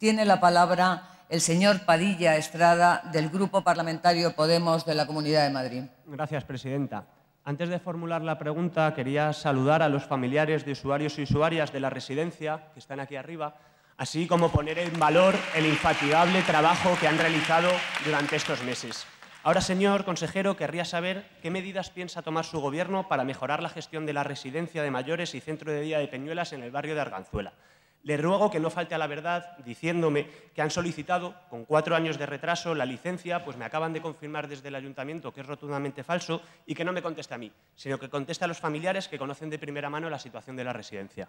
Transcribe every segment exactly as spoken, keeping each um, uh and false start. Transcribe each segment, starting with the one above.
tiene la palabra el señor Padilla Estrada, del Grupo Parlamentario Podemos de la Comunidad de Madrid. Gracias, presidenta. Antes de formular la pregunta, quería saludar a los familiares de usuarios y usuarias de la residencia, que están aquí arriba, así como poner en valor el infatigable trabajo que han realizado durante estos meses. Ahora, señor consejero, querría saber qué medidas piensa tomar su Gobierno para mejorar la gestión de la residencia de mayores y centro de día de Peñuelas en el barrio de Arganzuela. Le ruego que no falte a la verdad diciéndome que han solicitado, con cuatro años de retraso, la licencia, pues me acaban de confirmar desde el ayuntamiento que es rotundamente falso, y que no me conteste a mí, sino que conteste a los familiares que conocen de primera mano la situación de la residencia.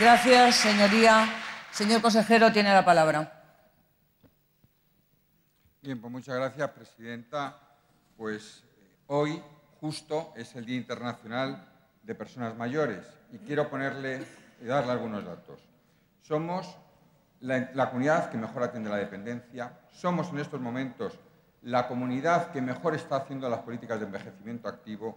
Gracias, señoría. Señor consejero, tiene la palabra. Bien, pues muchas gracias, presidenta. Pues eh, hoy, justo, es el Día Internacional de Personas Mayores y quiero ponerle y darle algunos datos. Somos la, la comunidad que mejor atiende la dependencia, somos en estos momentos la comunidad que mejor está haciendo las políticas de envejecimiento activo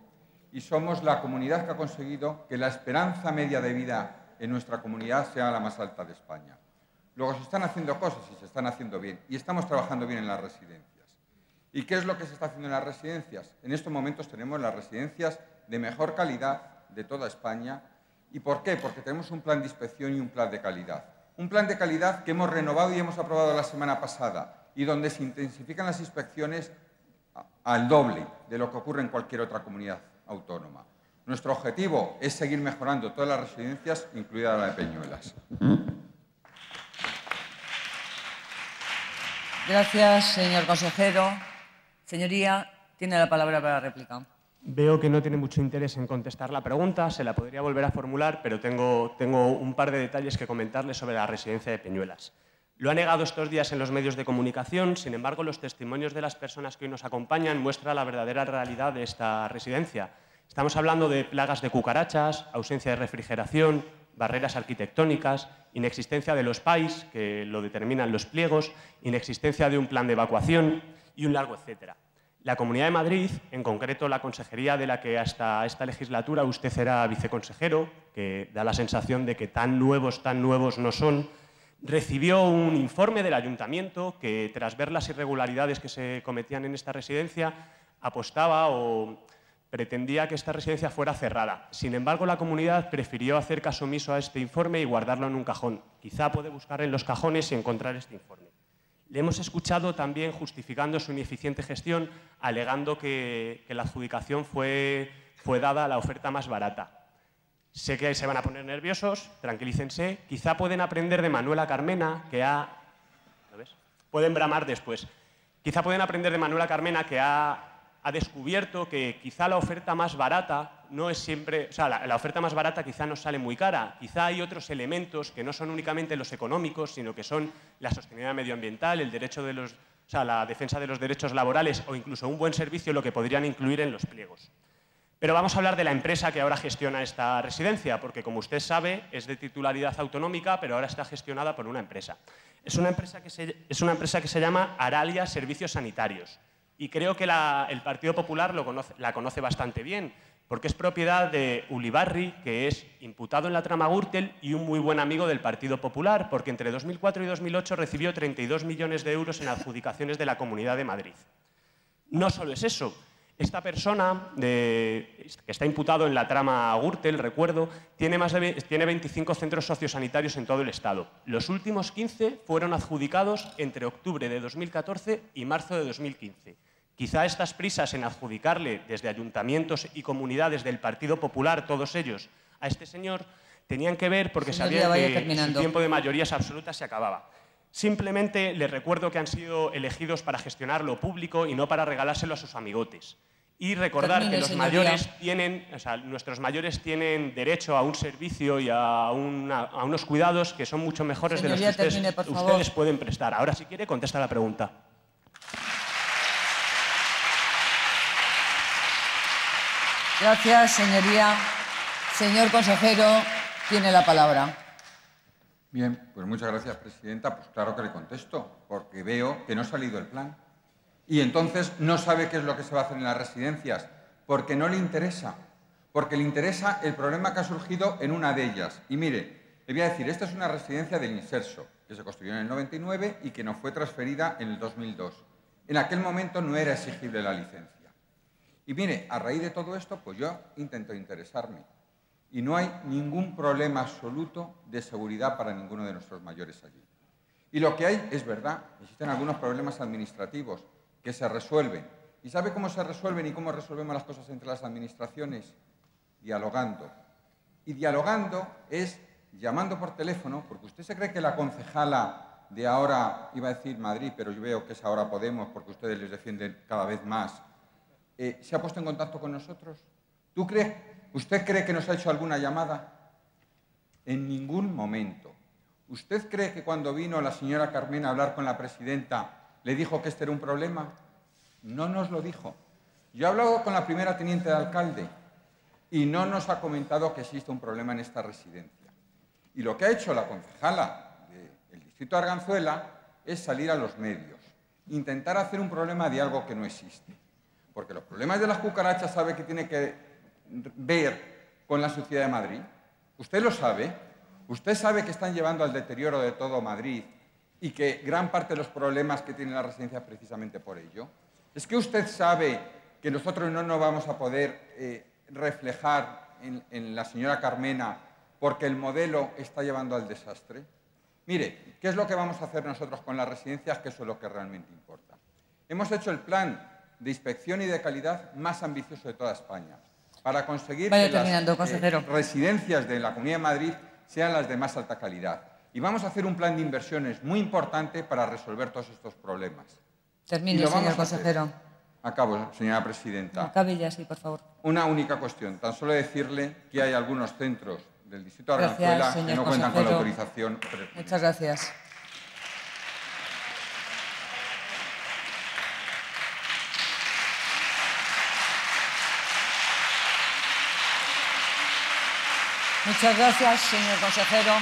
y somos la comunidad que ha conseguido que la esperanza media de vida en nuestra comunidad sea la más alta de España. Luego se están haciendo cosas y se están haciendo bien. Y estamos trabajando bien en las residencias. ¿Y qué es lo que se está haciendo en las residencias? En estos momentos tenemos las residencias de mejor calidad de toda España. ¿Y por qué? Porque tenemos un plan de inspección y un plan de calidad. Un plan de calidad que hemos renovado y hemos aprobado la semana pasada y donde se intensifican las inspecciones al doble de lo que ocurre en cualquier otra comunidad autónoma. Nuestro objetivo es seguir mejorando todas las residencias, incluida la de Peñuelas. Gracias, señor consejero. Señoría, tiene la palabra para la réplica. Veo que no tiene mucho interés en contestar la pregunta, se la podría volver a formular, pero tengo, tengo un par de detalles que comentarle sobre la residencia de Peñuelas. Lo ha negado estos días en los medios de comunicación, sin embargo, los testimonios de las personas que hoy nos acompañan muestran la verdadera realidad de esta residencia. Estamos hablando de plagas de cucarachas, ausencia de refrigeración, barreras arquitectónicas, inexistencia de los PAIS, que lo determinan los pliegos, inexistencia de un plan de evacuación y un largo etcétera. La Comunidad de Madrid, en concreto la consejería de la que hasta esta legislatura usted era viceconsejero, que da la sensación de que tan nuevos, tan nuevos no son, recibió un informe del ayuntamiento que, tras ver las irregularidades que se cometían en esta residencia, apostaba o pretendía que esta residencia fuera cerrada. Sin embargo, la comunidad prefirió hacer caso omiso a este informe y guardarlo en un cajón. Quizá puede buscar en los cajones y encontrar este informe. Le hemos escuchado también justificando su ineficiente gestión, alegando que, que la adjudicación fue, fue dada a la oferta más barata. Sé que se van a poner nerviosos, tranquilícense. Quizá pueden aprender de Manuela Carmena, que ha... ¿Lo ves? Pueden bramar después. Quizá pueden aprender de Manuela Carmena, que ha... ha descubierto que quizá la oferta más barata no es siempre, o sea, la, la oferta más barata quizá no sale muy cara, quizá hay otros elementos que no son únicamente los económicos, sino que son la sostenibilidad medioambiental, el derecho de los, o sea, la defensa de los derechos laborales o incluso un buen servicio, lo que podrían incluir en los pliegos. Pero vamos a hablar de la empresa que ahora gestiona esta residencia, porque como usted sabe, es de titularidad autonómica, pero ahora está gestionada por una empresa. Es una empresa que se, es una empresa que se llama Aralia Servicios Sanitarios. Y creo que la, el Partido Popular lo conoce, la conoce bastante bien, porque es propiedad de Ulibarri, que es imputado en la trama Gürtel y un muy buen amigo del Partido Popular, porque entre dos mil cuatro y dos mil ocho recibió treinta y dos millones de euros en adjudicaciones de la Comunidad de Madrid. No solo es eso. Esta persona de, que está imputado en la trama Gürtel, recuerdo, tiene, más de, tiene veinticinco centros sociosanitarios en todo el Estado. Los últimos quince fueron adjudicados entre octubre de dos mil catorce y marzo de dos mil quince. Quizá estas prisas en adjudicarle desde ayuntamientos y comunidades del Partido Popular, todos ellos, a este señor, tenían que ver porque sabían que su tiempo de mayorías absolutas se acababa. Simplemente les recuerdo que han sido elegidos para gestionar lo público y no para regalárselo a sus amigotes. Y recordar Termine, que los mayores tienen, o sea, nuestros mayores tienen derecho a un servicio y a, una, a unos cuidados que son mucho mejores señoría, de los que termine, ustedes, ustedes pueden prestar. Ahora, si quiere, contesta la pregunta. Gracias, señoría. Señor consejero, tiene la palabra. Bien, pues muchas gracias, presidenta. Pues claro que le contesto, porque veo que no ha salido el plan. Y entonces no sabe qué es lo que se va a hacer en las residencias, porque no le interesa. Porque le interesa el problema que ha surgido en una de ellas. Y mire, le voy a decir, esta es una residencia del Inserso, que se construyó en el noventa y nueve y que nos fue transferida en el dos mil dos. En aquel momento no era exigible la licencia. Y mire, a raíz de todo esto, pues yo intento interesarme. Y no hay ningún problema absoluto de seguridad para ninguno de nuestros mayores allí. Y lo que hay es verdad, existen algunos problemas administrativos que se resuelven. ¿Y sabe cómo se resuelven y cómo resolvemos las cosas entre las administraciones? Dialogando. Y dialogando es llamando por teléfono, porque usted se cree que la concejala de ahora, iba a decir Madrid, pero yo veo que es ahora Podemos, porque ustedes les defienden cada vez más, eh, ¿se ha puesto en contacto con nosotros? ¿Tú crees? ¿Usted cree que nos ha hecho alguna llamada? En ningún momento. ¿Usted cree que cuando vino la señora Carmena a hablar con la presidenta le dijo que este era un problema? No nos lo dijo. Yo he hablado con la primera teniente de alcalde y no nos ha comentado que existe un problema en esta residencia. Y lo que ha hecho la concejala del distrito de Arganzuela es salir a los medios, intentar hacer un problema de algo que no existe. Porque los problemas de las cucarachas sabe que tiene que ver con la suciedad de Madrid. Usted lo sabe. Usted sabe que están llevando al deterioro de todo Madrid y que gran parte de los problemas que tiene la residencia es precisamente por ello. ¿Es que usted sabe que nosotros no nos vamos a poder eh, reflejar en, en la señora Carmena porque el modelo está llevando al desastre? Mire, ¿qué es lo que vamos a hacer nosotros con las residencias? Que eso es lo que realmente importa. Hemos hecho el plan de inspección y de calidad más ambicioso de toda España, para conseguir Vaya que las eh, residencias de la Comunidad de Madrid sean las de más alta calidad. Y vamos a hacer un plan de inversiones muy importante para resolver todos estos problemas. Termine, señor consejero. Acabo, señora presidenta. Acabe ya, sí, por favor. Una única cuestión. Tan solo decirle que hay algunos centros del distrito de Arganzuela que no cuentan con la autorización. Muchas gracias. Muchas gracias, señor consejero.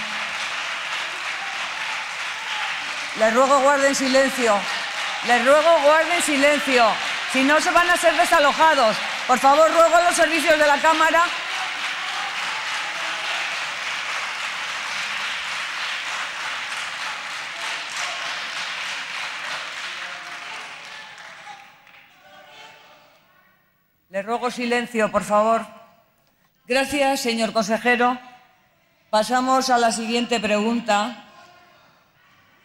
Les ruego guarden silencio. Les ruego guarden silencio. Si no, se van a ser desalojados. Por favor, ruego a los servicios de la Cámara. Les ruego silencio, por favor. Gracias, señor consejero. Pasamos a la siguiente pregunta.